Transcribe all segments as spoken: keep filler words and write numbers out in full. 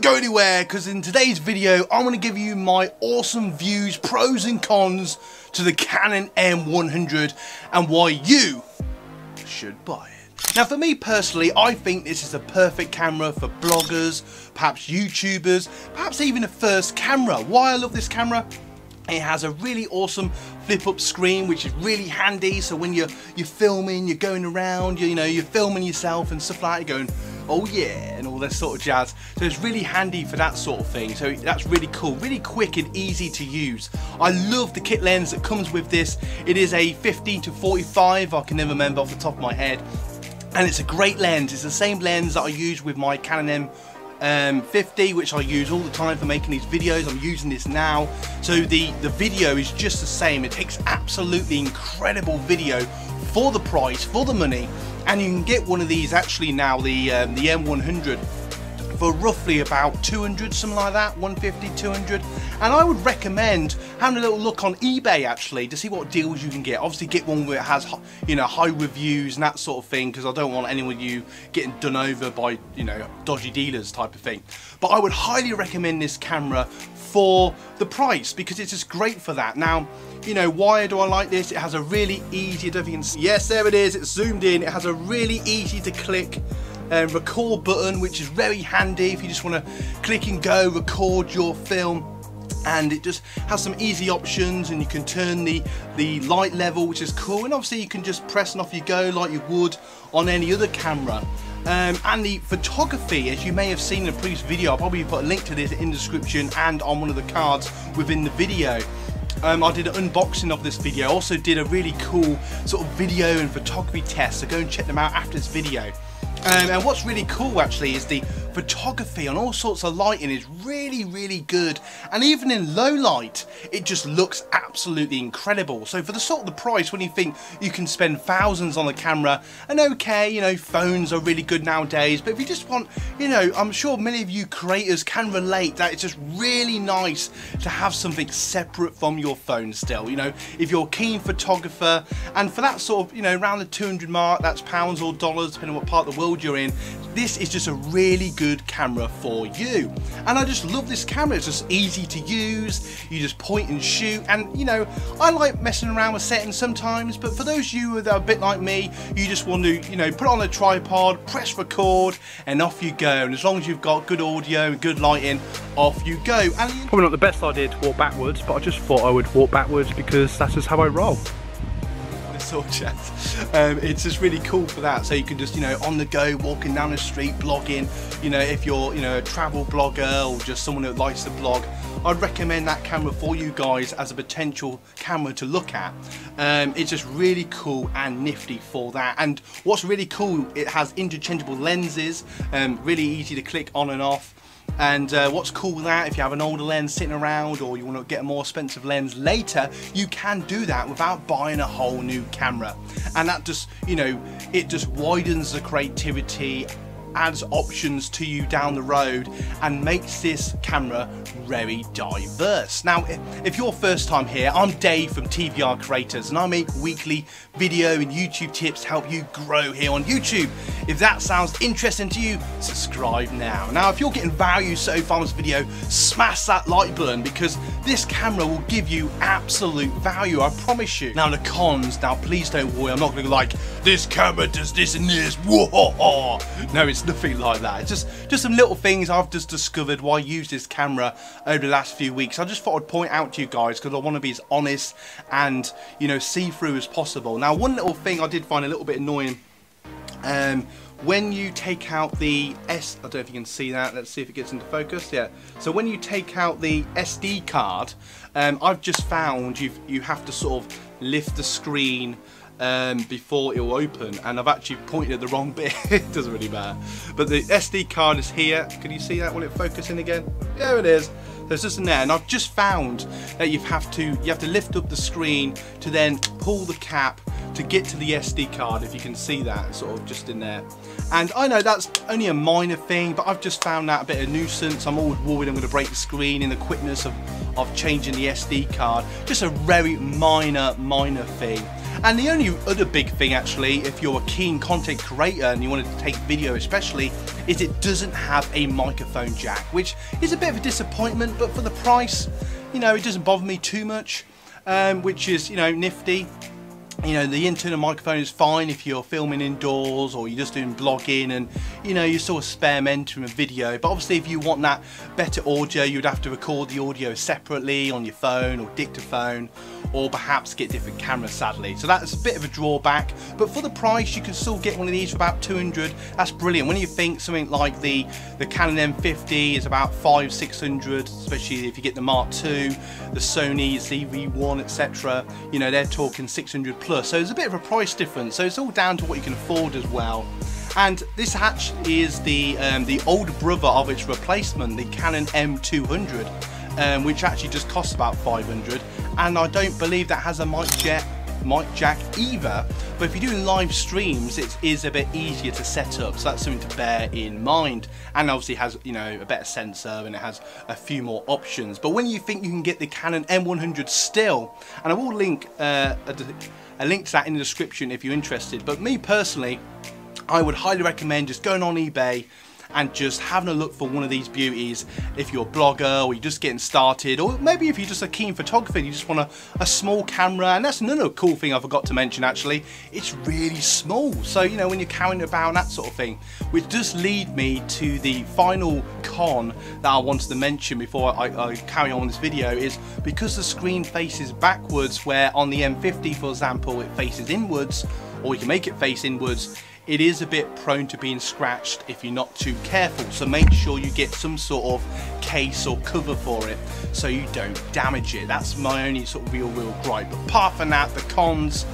Don't go anywhere, because in today's video I'm going to give you my awesome views, pros and cons to the Canon M one hundred and why you should buy it. Now for me personally, I think this is the perfect camera for bloggers, perhaps YouTubers, perhaps even a first camera. Why I love this camera? It has a really awesome flip-up screen, which is really handy, so when you're, you're filming, you're going around, you're, you know, you're filming yourself and stuff like that, you're going, oh yeah, and all that sort of jazz. So it's really handy for that sort of thing. So that's really cool, really quick and easy to use. I love the kit lens that comes with this. It is a fifteen to forty-five, I can never remember off the top of my head. And it's a great lens. It's the same lens that I use with my Canon M fifty, which I use all the time for making these videos. I'm using this now. So the, the video is just the same. It takes absolutely incredible video for the price, for the money. And you can get one of these actually now, the um, the M one hundred, for roughly about two hundred, something like that, one fifty, two hundred. And I would recommend having a little look on eBay actually to see what deals you can get. Obviously get one where it has, you know, high reviews and that sort of thing, because I don't want anyone of you getting done over by, you know, dodgy dealers type of thing. But I would highly recommend this camera for the price, because it's just great for that. Now, you know, why do I like this? It has a really easy, I don't know if you can see, yes, there it is, it's zoomed in. It has a really easy to click and um, record button, which is very handy if you just want to click and go record your film. And it just has some easy options, and you can turn the the light level, which is cool, and obviously you can just press and off you go like you would on any other camera. Um, and the photography, as you may have seen in a previous video, I'll probably put a link to this in the description and on one of the cards within the video. Um, I did an unboxing of this video. I also did a really cool sort of video and photography test, so go and check them out after this video. Um, and what's really cool actually is the photography on all sorts of lighting is really, really good, and even in low light it just looks absolutely incredible. So for the sort of the price, when you think you can spend thousands on a camera, and okay, you know, phones are really good nowadays, but if you just want, you know, I'm sure many of you creators can relate that it's just really nice to have something separate from your phone still, you know, if you're a keen photographer. And for that sort of, you know, around the two hundred mark, that's pounds or dollars depending on what part of the world you're in, this is just a really good camera for you. And I just love this camera. It's just easy to use, you just point and shoot. And you know, I like messing around with settings sometimes, but for those of you that are a bit like me, you just want to, you know, put it on a tripod, press record, and off you go. And as long as you've got good audio and good lighting, off you go. And probably not the best idea to walk backwards, but I just thought I would walk backwards because that's just how I roll. Sort of chat. Um, it's just really cool for that. So you can just, you know, on the go, walking down the street, blogging, you know, if you're, you know, a travel blogger or just someone who likes to blog, I'd recommend that camera for you guys as a potential camera to look at. Um, it's just really cool and nifty for that. And what's really cool, it has interchangeable lenses, um, really easy to click on and off. And uh, what's cool with that, if you have an older lens sitting around or you want to get a more expensive lens later, you can do that without buying a whole new camera. And that just, you know, it just widens the creativity, adds options to you down the road, and makes this camera very diverse. Now, if you're first time here, I'm Dave from T V R Creators, and I make weekly video and YouTube tips to help you grow here on YouTube. If that sounds interesting to you, subscribe now. Now, if you're getting value so far in this video, smash that like button, because this camera will give you absolute value, I promise you. Now, the cons, now please don't worry, I'm not gonna like, this camera does this and this, whoa-ha-ha. No, it's nothing like that. It's just, just some little things I've just discovered while I use this camera over the last few weeks. I just thought I'd point out to you guys, because I want to be as honest and, you know, see-through as possible. Now, one little thing I did find a little bit annoying, um, when you take out the S, I don't know if you can see that, let's see if it gets into focus, yeah. So when you take out the S D card, um, I've just found you've, you have to sort of lift the screen Um, before it will open, and I've actually pointed at the wrong bit. It doesn't really matter, but the S D card is here. Can you see that? Will it focus in again? There it is. There's just in there, and I've just found that you have to you have to lift up the screen to then pull the cap to get to the S D card, if you can see that, sort of just in there. And I know that's only a minor thing, but I've just found that a bit of a nuisance. I'm always worried I'm going to break the screen in the quickness of, of changing the S D card. Just a very minor, minor thing. And the only other big thing actually, if you're a keen content creator and you want to take video especially, is it doesn't have a microphone jack, which is a bit of a disappointment, but for the price, you know, it doesn't bother me too much, um, which is, you know, nifty. You know, the internal microphone is fine if you're filming indoors or you're just doing vlogging and, you know, you sort of spare end from a video. But obviously if you want that better audio, you'd have to record the audio separately on your phone or dictaphone, or perhaps get different cameras, sadly. So that's a bit of a drawback, but for the price you can still get one of these for about two hundred. That's brilliant. When you think something like the the Canon M fifty is about five six hundred, especially if you get the Mark two, the Sony Z V one, etc., you know, they're talking six hundred plus. So there's a bit of a price difference, so it's all down to what you can afford as well. And this hatch is the um, the older brother of its replacement, the Canon M two hundred, um, which actually just costs about five hundred, and I don't believe that has a mic jet mic jack either. But if you're doing live streams, it is a bit easier to set up, so that's something to bear in mind. And obviously has, you know, a better sensor, and it has a few more options. But when you think you can get the Canon M one hundred still, and I will link uh, a, a link to that in the description if you're interested, but me personally, I would highly recommend just going on eBay and just having a look for one of these beauties if you're a blogger or you're just getting started, or maybe if you're just a keen photographer and you just want a, a small camera. And that's another cool thing I forgot to mention, actually, it's really small, so you know, when you're carrying it about and that sort of thing. Which does lead me to the final con that I wanted to mention before I, I carry on this video, is because the screen faces backwards, where on the M fifty, for example, it faces inwards, or you can make it face inwards, it is a bit prone to being scratched if you're not too careful. So make sure you get some sort of case or cover for it so you don't damage it. That's my only sort of real, real gripe. But apart from that, the cons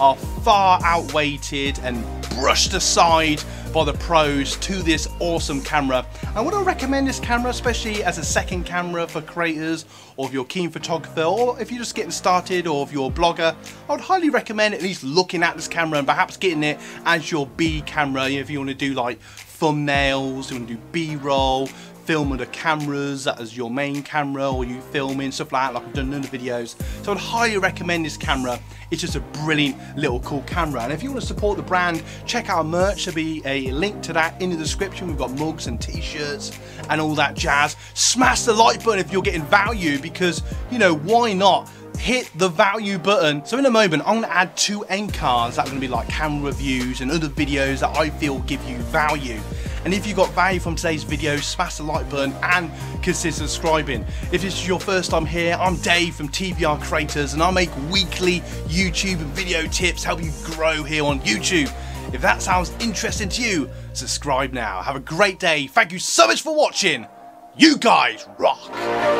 are far outweighed and brushed aside by the pros to this awesome camera. And would I recommend this camera, especially as a second camera for creators, or if you're a keen photographer, or if you're just getting started, or if you're a blogger, I would highly recommend at least looking at this camera and perhaps getting it as your B camera. You know, if you want to do like thumbnails, you want to do B-roll, film with the cameras as your main camera, or you filming stuff like that, like I've done in other videos. So I'd highly recommend this camera. It's just a brilliant little cool camera. And if you want to support the brand, check out our merch. There'll be a link to that in the description. We've got mugs and t-shirts and all that jazz. Smash the like button if you're getting value, because, you know, why not? Hit the value button. So in a moment, I'm gonna add two end cards that are gonna be like camera reviews and other videos that I feel give you value. And if you got value from today's video, smash the like button and consider subscribing. If this is your first time here, I'm Dave from T V R Creators, and I make weekly YouTube video tips, help you grow here on YouTube. If that sounds interesting to you, subscribe now. Have a great day. Thank you so much for watching. You guys rock.